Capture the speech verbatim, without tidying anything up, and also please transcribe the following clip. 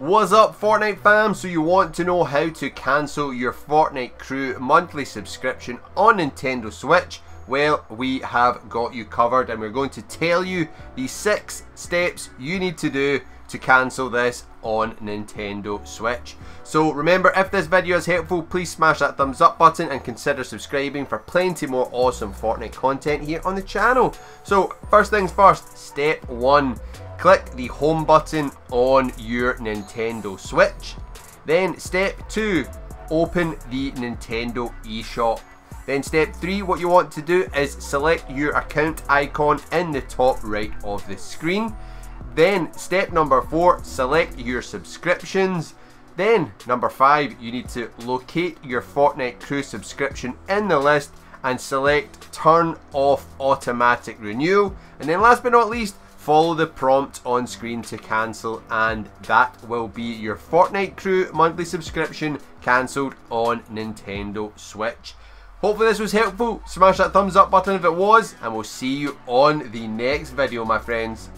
What's up, Fortnite fam? So you want to know how to cancel your Fortnite Crew monthly subscription on Nintendo Switch? Well, we have got you covered, and we're going to tell you the six steps you need to do to cancel this on Nintendo Switch. So remember, if this video is helpful, please smash that thumbs up button and consider subscribing for plenty more awesome Fortnite content here on the channel. So first things first, step one. Click the home button on your Nintendo Switch. Then step two, open the Nintendo eShop. Then step three, what you want to do is select your account icon in the top right of the screen. Then step number four, select your subscriptions. Then number five, you need to locate your Fortnite Crew subscription in the list and select turn off automatic renewal. And then last but not least, follow the prompt on screen to cancel, and that will be your Fortnite Crew monthly subscription cancelled on Nintendo Switch. Hopefully this was helpful. Smash that thumbs up button if it was, and we'll see you on the next video, my friends.